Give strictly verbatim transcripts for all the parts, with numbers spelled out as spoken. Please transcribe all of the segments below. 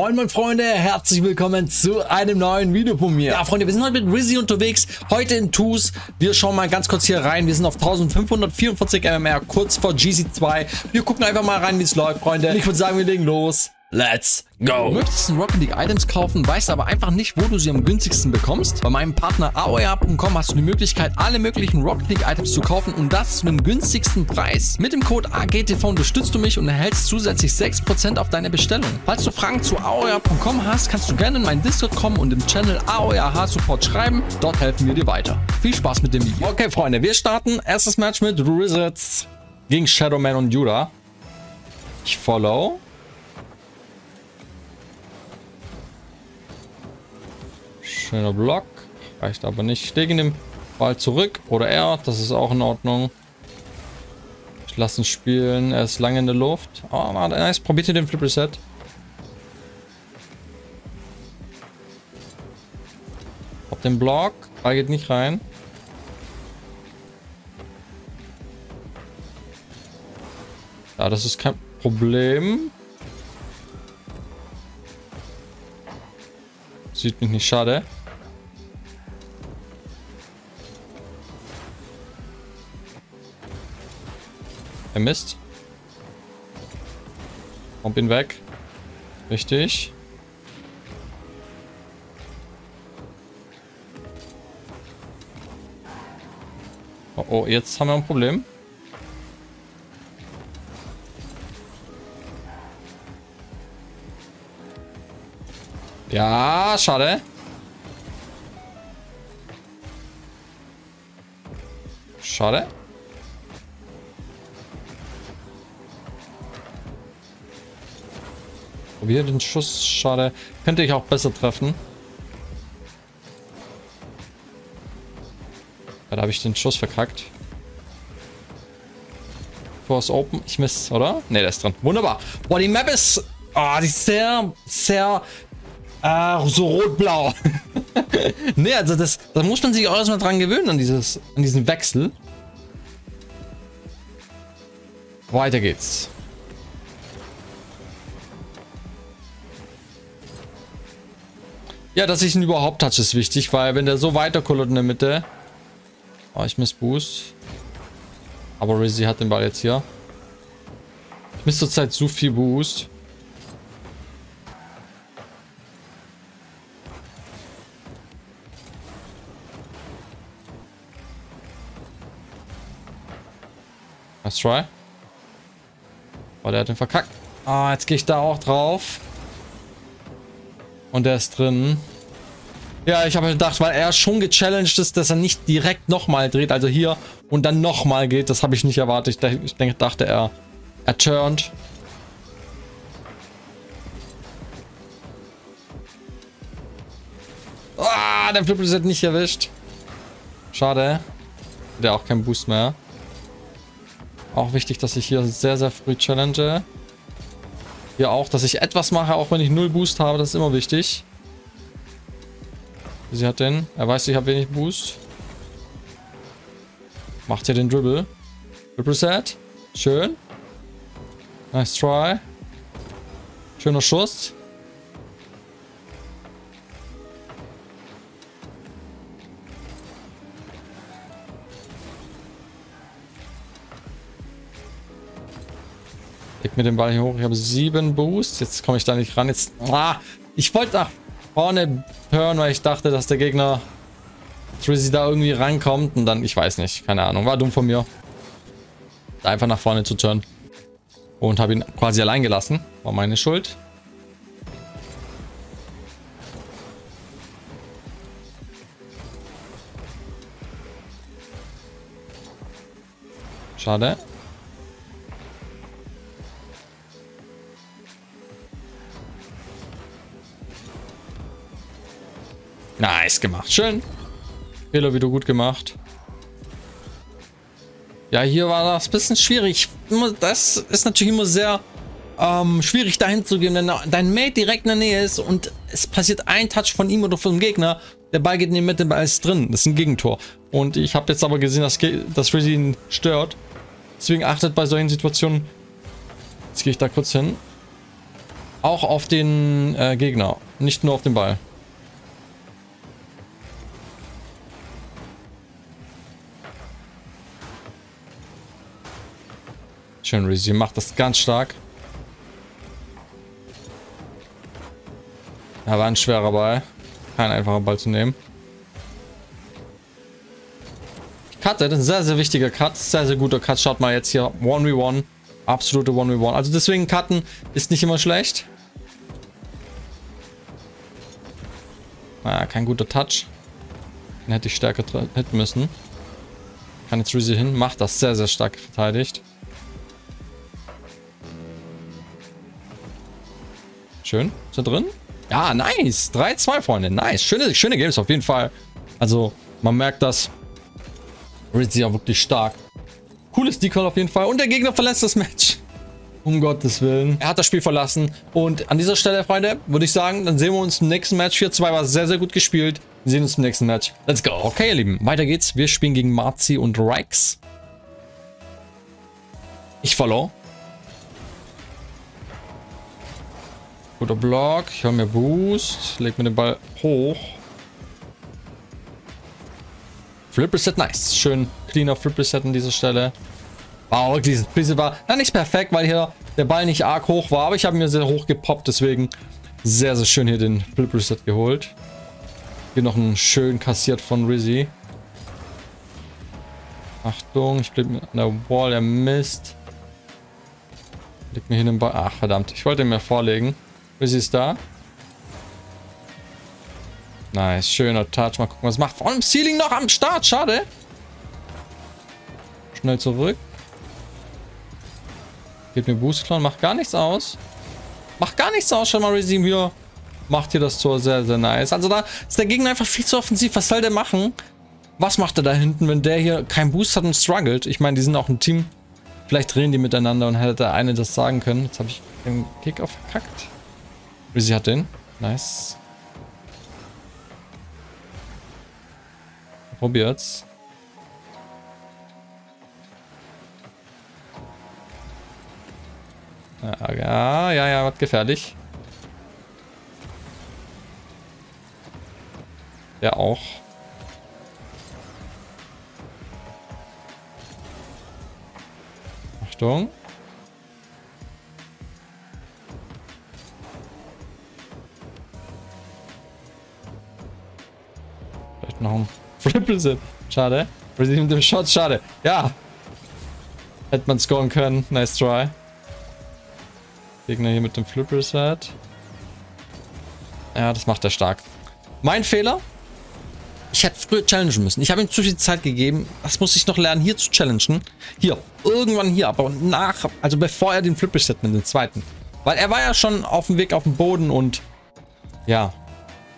Moin moin Freunde, herzlich willkommen zu einem neuen Video von mir. Ja Freunde, wir sind heute mit Rizzy unterwegs, heute in Twos. Wir schauen mal ganz kurz hier rein, wir sind auf fünfzehnhundertvierundvierzig M M R, kurz vor G C zwei. Wir gucken einfach mal rein, wie es läuft, Freunde. Ich würde sagen, wir legen los. Let's go! Du möchtest in Rocket League Items kaufen, weißt aber einfach nicht, wo du sie am günstigsten bekommst? Bei meinem Partner Aoeah punkt com hast du die Möglichkeit, alle möglichen Rocket League Items zu kaufen und das zu einem günstigsten Preis. Mit dem Code A G T V unterstützt du mich und erhältst zusätzlich sechs Prozent auf deine Bestellung. Falls du Fragen zu Aoeah punkt com hast, kannst du gerne in meinen Discord kommen und im Channel Aoeah Support schreiben. Dort helfen wir dir weiter. Viel Spaß mit dem Video. Okay, Freunde, wir starten. Erstes Match mit Risettz gegen Shadowman und Judah. Ich follow. Schöner Block. Reicht aber nicht. Ich lege den Ball zurück. Oder er. Das ist auch in Ordnung. Ich lasse ihn spielen. Er ist lange in der Luft. Oh, nice. Probiert hier den Flip Reset. Auf den Block. Ball geht nicht rein. Ja, das ist kein Problem. Sieht mich nicht. Schade. Er misst. Bomb ihn weg. Richtig. Oh, oh, jetzt haben wir ein Problem. Ja, schade. Schade. Probier den Schuss, schade. Könnte ich auch besser treffen. Ja, da habe ich den Schuss verkackt. Tor ist open. Ich miss, oder? Ne, der ist drin. Wunderbar. Boah, die Map ist... Ah, oh, die ist sehr, sehr... Ah, so rot-blau. Ne, also das, da muss man sich auch erstmal dran gewöhnen, an, dieses, an diesen Wechsel. Weiter geht's. Ja, dass ich ihn überhaupt touch, ist wichtig, weil wenn der so weiter kullert in der Mitte... Oh, ich miss Boost. Aber Rizzy hat den Ball jetzt hier. Ich miss zurzeit so viel Boost. Let's try. Oh, der hat den verkackt. Ah, jetzt gehe ich da auch drauf. Und der ist drin. Ja, ich habe gedacht, weil er schon gechallenged ist, dass er nicht direkt nochmal dreht. Also hier und dann nochmal geht. Das habe ich nicht erwartet. Ich denke, dachte er, er turned. Ah, der Flip Reset nicht erwischt. Schade. Der hat auch keinen Boost mehr. Auch wichtig, dass ich hier sehr, sehr früh challenge. Hier auch, dass ich etwas mache, auch wenn ich null Boost habe. Das ist immer wichtig. Sie hat den. Er weiß, ich habe wenig Boost. Macht hier den Dribble. Dribble Set. Schön. Nice try. Schöner Schuss. Leg mir den Ball hier hoch. Ich habe sieben Boost. Jetzt komme ich da nicht ran. Jetzt. Ah, ich wollte nach vorne hören, weil ich dachte, dass der Gegner Rizzy da irgendwie rankommt. Und dann, ich weiß nicht. Keine Ahnung. War dumm von mir. Einfach nach vorne zu turnen. Und habe ihn quasi allein gelassen. War meine Schuld. Schade. Nice gemacht. Schön. Fehler wieder gut gemacht. Ja, hier war das ein bisschen schwierig. Das ist natürlich immer sehr ähm, schwierig, dahin zu gehen, wenn dein Mate direkt in der Nähe ist und es passiert ein Touch von ihm oder vom Gegner. Der Ball geht in die Mitte, der Ball ist drin. Das ist ein Gegentor. Und ich habe jetzt aber gesehen, dass, dass Rizzy ihn stört. Deswegen achtet bei solchen Situationen. Jetzt gehe ich da kurz hin. Auch auf den äh, Gegner, nicht nur auf den Ball. Schön, Risettz macht das ganz stark. Aber ein schwerer Ball. Kein einfacher Ball zu nehmen. Cut, das ist ein sehr, sehr wichtiger Cut. Sehr, sehr guter Cut. Schaut mal jetzt hier. eins gegen eins. Absolute eins gegen eins. Also deswegen cutten ist nicht immer schlecht. Ah, kein guter Touch. Den hätte ich stärker hitten müssen. Kann jetzt Risettz hin. Macht das sehr, sehr stark verteidigt. Schön. Ist er drin? Ja, nice. drei zwei, Freunde. Nice. Schöne, schöne Games auf jeden Fall. Also, man merkt das. Risettz ist auch wirklich stark. Cooles Decal auf jeden Fall. Und der Gegner verlässt das Match. Um Gottes Willen. Er hat das Spiel verlassen. Und an dieser Stelle, Freunde, würde ich sagen, dann sehen wir uns im nächsten Match. vier zwei war sehr, sehr gut gespielt. Wir sehen uns im nächsten Match. Let's go. Okay, ihr Lieben. Weiter geht's. Wir spielen gegen Marzi und Rix. Ich follow. Guter Block. Ich habe mir Boost. Leg mir den Ball hoch. Flip Reset, nice. Schön cleaner Flip Reset an dieser Stelle. Wow, dieses Reset war ja nicht perfekt, weil hier der Ball nicht arg hoch war. Aber ich habe mir sehr hoch gepoppt, deswegen sehr, sehr schön hier den Flip Reset geholt. Hier noch einen schön kassiert von Risettz. Achtung, ich blieb mir an der Wall, er misst. Legt mir hier den Ball. Ach, verdammt, ich wollte ihn mir vorlegen. Risettz ist da. Nice, schöner Touch. Mal gucken, was macht. Vor allem Ceiling noch am Start. Schade. Schnell zurück. Gebt mir Boost Clown. Macht gar nichts aus. Macht gar nichts aus. Schau mal, Risettz hier. Macht hier das Tor sehr, sehr nice. Also da ist der Gegner einfach viel zu offensiv. Was soll der machen? Was macht er da hinten, wenn der hier keinen Boost hat und struggelt? Ich meine, die sind auch ein Team. Vielleicht reden die miteinander und hätte der eine das sagen können. Jetzt habe ich den Kickoff verkackt. Risettz hat den. Nice. Probiert's. Ja, ja, ja, was gefährlich. Der auch. Achtung. Vielleicht noch ein Triple Sip. Schade. Risettz mit dem Shot. Schade. Ja. Hätte man scoren können. Nice try. Gegner hier mit dem Flipper Set. Ja, das macht er stark. Mein Fehler. Ich hätte früher challengen müssen. Ich habe ihm zu viel Zeit gegeben. Das muss ich noch lernen, hier zu challengen. Hier. Irgendwann hier. Aber nach. Also bevor er den Flipper Set mit dem zweiten. Weil er war ja schon auf dem Weg auf dem Boden und. Ja.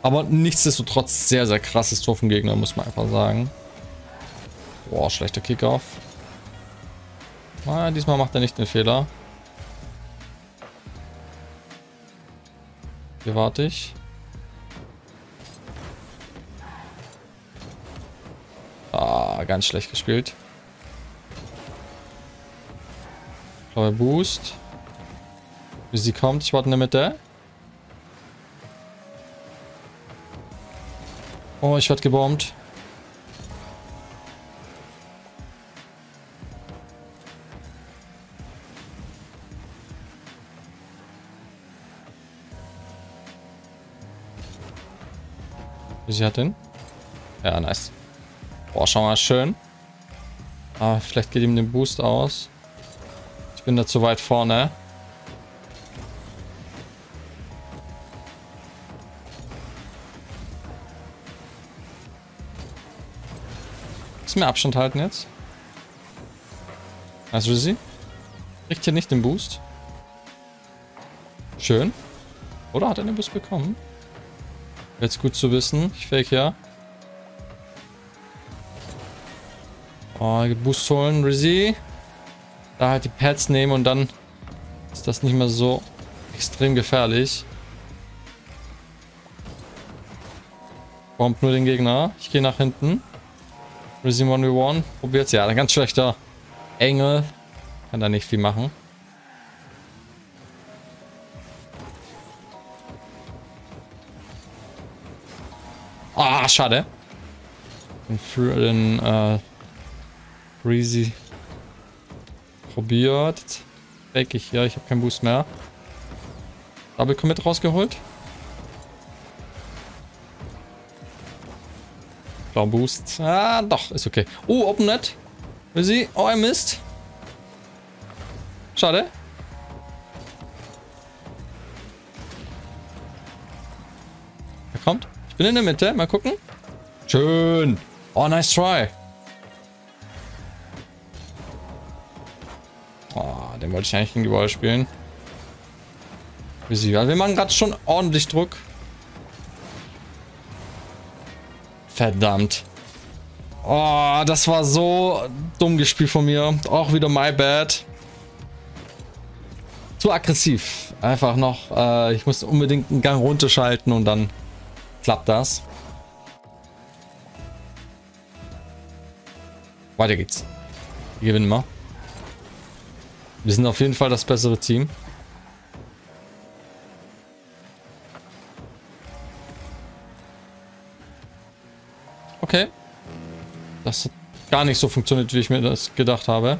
Aber nichtsdestotrotz sehr, sehr krasses Tor vom Gegner, muss man einfach sagen. Boah, schlechter Kickoff. Ah, diesmal macht er nicht den Fehler. Hier warte ich. Ah, ganz schlecht gespielt. Blauer Boost. Wie sie kommt, ich warte in der Mitte. Oh, ich werde gebombt. Wie sie hat den? Ja, nice. Boah, schau mal, schön. Ah, vielleicht geht ihm den Boost aus. Ich bin da zu weit vorne. Mehr Abstand halten jetzt. Also sie kriegt hier nicht den Boost. Schön. Oder hat er den Boost bekommen? Jetzt gut zu wissen. Ich fake ja. Oh, Boost holen, Risettz. Da halt die Pads nehmen und dann ist das nicht mehr so extrem gefährlich. Bombt nur den Gegner. Ich gehe nach hinten. Risettz eins gegen eins. Probiert's. Ja, ein ganz schlechter Engel. Kann da nicht viel machen. Ah, oh, schade. Für den äh, Breezy probiert. Jetzt fake ich hier. Ich habe keinen Boost mehr. Double Commit rausgeholt. Blau Boost. Ah, doch, ist okay. Oh, Open Net. Will sie? Oh, er misst. Schade. Er kommt. Ich bin in der Mitte. Mal gucken. Schön. Oh, nice try. Oh, den wollte ich eigentlich in die Ball spielen. Also wir machen gerade schon ordentlich Druck. Verdammt. Oh, das war so dumm gespielt von mir. Auch wieder my bad. Zu aggressiv. Einfach noch. Äh, ich muss unbedingt einen Gang runterschalten und dann klappt das. Weiter geht's. Wir gewinnen mal. Wir sind auf jeden Fall das bessere Team. Okay. Das hat gar nicht so funktioniert, wie ich mir das gedacht habe.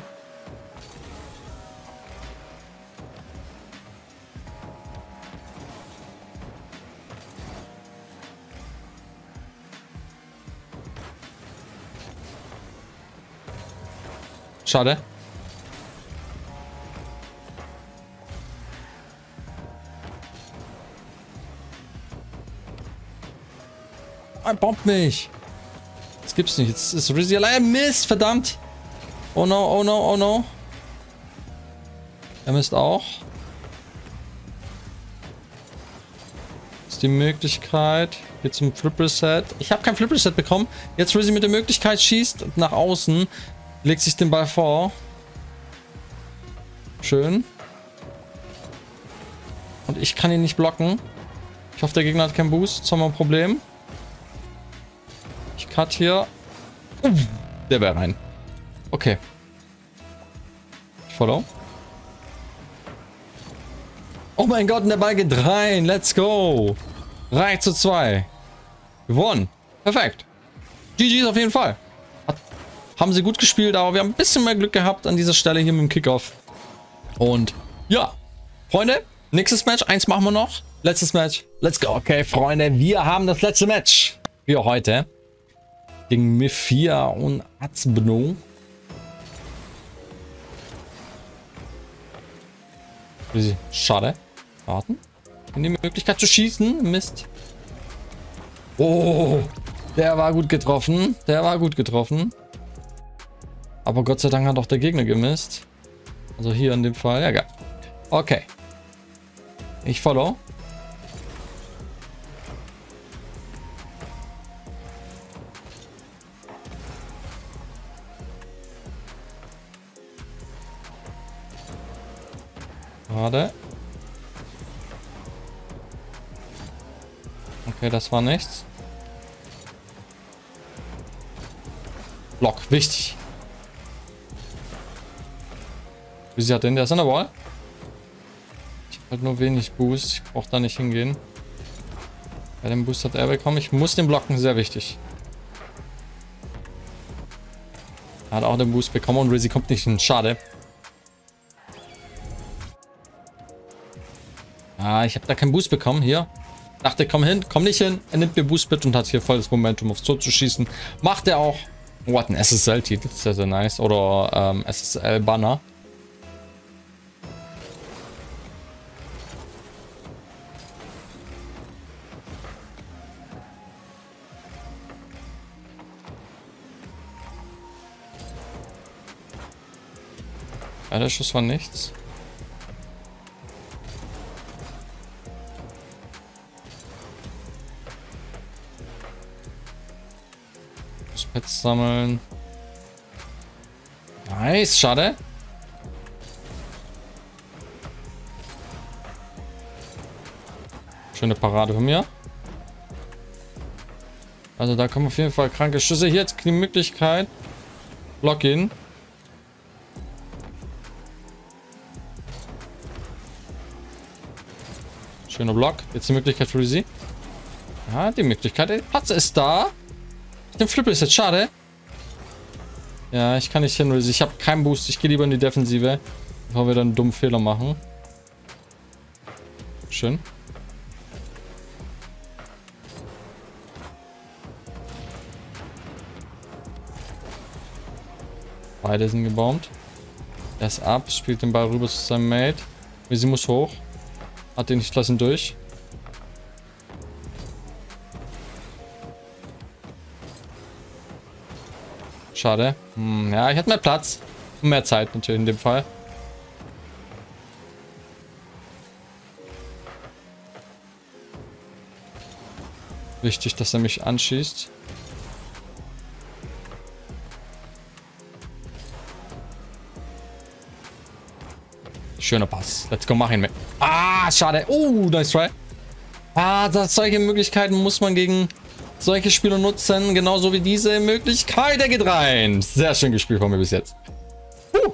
Schade. Er bombt mich. Das gibt's nicht. Jetzt ist Rizzi allein. Mist, verdammt. Oh no, oh no, oh no. Er misst auch. Das ist die Möglichkeit. Geht zum Flip Reset. Ich habe kein Flip Reset bekommen. Jetzt Rizzi mit der Möglichkeit schießt nach außen. Legt sich den Ball vor. Schön. Und ich kann ihn nicht blocken. Ich hoffe, der Gegner hat keinen Boost. Jetzt haben wir ein Problem. Ich cut hier. Uff, der wäre rein. Okay. Ich follow. Oh mein Gott, und der Ball geht rein. Let's go. drei zu zwei. Gewonnen. Perfekt. G G ist auf jeden Fall. Haben sie gut gespielt, aber wir haben ein bisschen mehr Glück gehabt an dieser Stelle hier mit dem Kickoff. Und ja, Freunde, nächstes Match, eins machen wir noch. Letztes Match, let's go. Okay, Freunde, wir haben das letzte Match für heute. Gegen Mephia und Azbno. Schade. Warten. In die Möglichkeit zu schießen. Mist. Oh, der war gut getroffen. Der war gut getroffen. Aber Gott sei Dank hat auch der Gegner gemisst. Also hier in dem Fall. Ja, geil. Okay. Ich follow. Warte. Okay, das war nichts. Block, wichtig. Wie sie hat denn? Der ist an der Ball. Ich habe halt nur wenig Boost. Ich brauche da nicht hingehen. Bei dem Boost hat er bekommen. Ich muss den blocken. Sehr wichtig. Er hat auch den Boost bekommen und Rizzi kommt nicht hin. Schade. Ah, ich habe da keinen Boost bekommen. Hier. Dachte, komm hin. Komm nicht hin. Er nimmt mir Boost mit und hat hier volles Momentum aufs Tor zu schießen. Macht er auch. What, ein S S L-Titel. Sehr, sehr nice. Oder ähm, S S L-Banner. Ja, der Schuss war nichts. Muss Pets sammeln. Nice, schade. Schöne Parade von mir. Also da kommen auf jeden Fall kranke Schüsse. Hier jetzt die Möglichkeit. Block ihn. Schöner Block. Jetzt die Möglichkeit für Rizzi. Ja, die Möglichkeit. Der Patzer ist da. Den Flip ist jetzt schade. Ja, ich kann nicht hinlösen. Ich habe keinen Boost. Ich gehe lieber in die Defensive, bevor wir dann einen dummen Fehler machen. Schön. Beide sind gebaumt. Er ist ab, spielt den Ball rüber zu seinem Mate. Marzi muss hoch. Hat den nicht lassen durch. Schade. Hm, ja, ich hatte mehr Platz. Und mehr Zeit natürlich in dem Fall. Wichtig, dass er mich anschießt. Schöner Pass. Let's go, mach ihn mit. Ah, schade. Oh, nice try. Ah, das, solche Möglichkeiten muss man gegen solche Spieler nutzen. Genauso wie diese Möglichkeit. Der geht rein. Sehr schön gespielt von mir bis jetzt. Puh.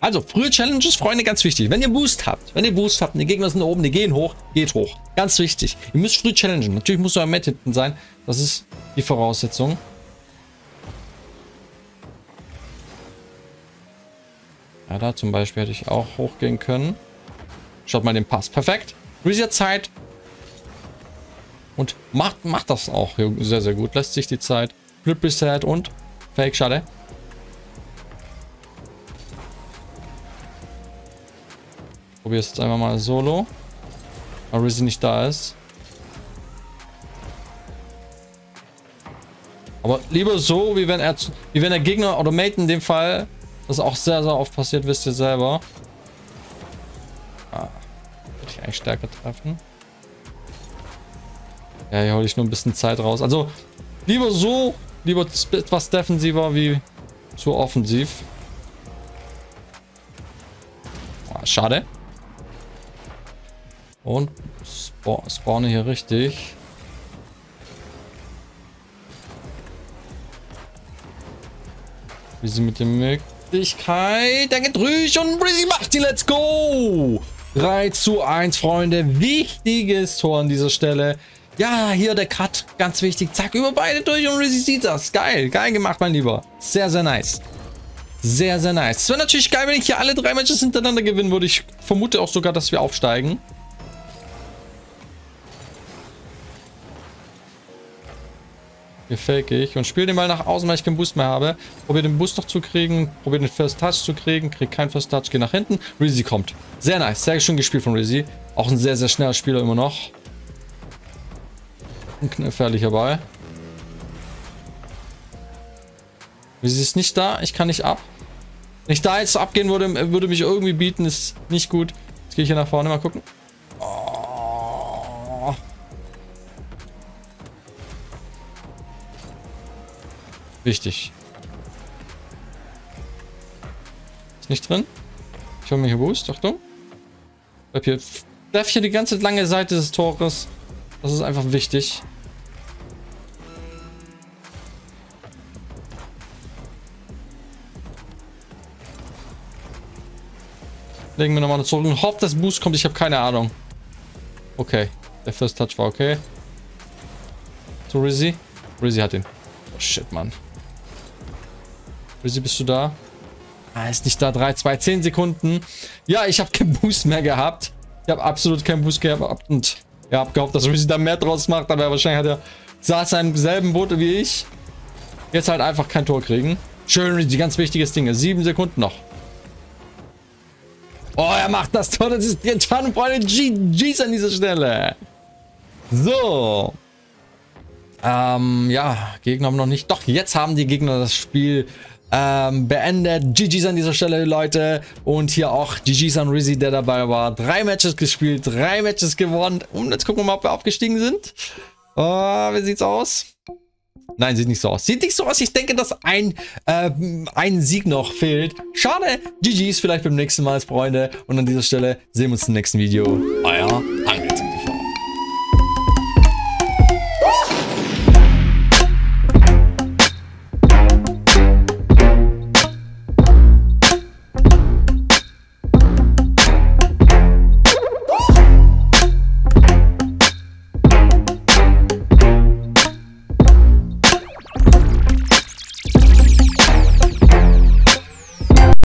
Also, frühe Challenges, Freunde, ganz wichtig. Wenn ihr Boost habt, wenn ihr Boost habt und die Gegner sind da oben, die gehen hoch, geht hoch. Ganz wichtig. Ihr müsst früh challengen. Natürlich muss euer Mat hinten sein. Das ist die Voraussetzung. Ja, da zum Beispiel hätte ich auch hochgehen können. Schaut mal den Pass. Perfekt. Reset Zeit. Und macht, macht das auch sehr, sehr gut. Lässt sich die Zeit. Flip Reset und Fake. Schade. Ich probiere es jetzt einfach mal solo. Weil Rizzy nicht da ist. Aber lieber so, wie wenn er, wie wenn der Gegner oder Mate in dem Fall. Das ist auch sehr, sehr oft passiert, wisst ihr selber. Ah, würde ich eigentlich stärker treffen. Ja, hier hole ich nur ein bisschen Zeit raus. Also, lieber so, lieber etwas defensiver wie zu offensiv. Ah, schade. Und spawn, spawne hier richtig. Wie sie mit dem Mick. Der geht durch und Marzi macht die. Let's go! drei zu eins, Freunde. Wichtiges Tor an dieser Stelle. Ja, hier der Cut. Ganz wichtig. Zack, über beide durch und Marzi sieht das. Geil. Geil gemacht, mein Lieber. Sehr, sehr nice. Sehr, sehr nice. Es wäre natürlich geil, wenn ich hier alle drei Matches hintereinander gewinnen würde. Ich vermute auch sogar, dass wir aufsteigen. Hier fake ich und spiele den mal nach außen, weil ich keinen Boost mehr habe. Probiere den Boost noch zu kriegen, probiere den First Touch zu kriegen, kriege keinen First Touch, gehe nach hinten. Marzi kommt. Sehr nice, sehr schön gespielt von Marzi. Auch ein sehr, sehr schneller Spieler immer noch. Ein gefährlicher Ball. Marzi ist nicht da, ich kann nicht ab. Wenn ich da jetzt abgehen würde, würde mich irgendwie bieten, ist nicht gut. Jetzt gehe ich hier nach vorne, mal gucken. Wichtig. Ist nicht drin. Ich hole mir hier Boost. Achtung. Bleib hier. Bleib hier die ganze lange Seite des Tores. Das ist einfach wichtig. Legen wir nochmal zurück und hoffe, dass Boost kommt. Ich habe keine Ahnung. Okay. Der First Touch war okay. Zu Rizzy. Rizzy hat ihn. Oh, shit, Mann. Marzi, bist du da? Ah, ist nicht da. drei, zwei, zehn Sekunden. Ja, ich habe keinen Boost mehr gehabt. Ich habe absolut keinen Boost gehabt. Und ich habe gehofft, dass Marzi da mehr draus macht. Aber wahrscheinlich hat er, saß er im selben Boot wie ich. Jetzt halt einfach kein Tor kriegen. Schön, Marzi, ganz wichtiges Ding. sieben Sekunden noch. Oh, er macht das Tor. Das ist jetzt schon, Freunde. G Gs an dieser Stelle. So. Ähm, ja, Gegner haben noch nicht. Doch, jetzt haben die Gegner das Spiel ähm, beendet. G Gs an dieser Stelle, Leute. Und hier auch G Gs an Marzi, der dabei war. Drei Matches gespielt, drei Matches gewonnen. Und jetzt gucken wir mal, ob wir aufgestiegen sind. Uh, wie sieht's aus? Nein, sieht nicht so aus. Sieht nicht so aus. Ich denke, dass ein, äh, ein Sieg noch fehlt. Schade. G Gs vielleicht beim nächsten Mal, Freunde. Und an dieser Stelle sehen wir uns im nächsten Video. Euer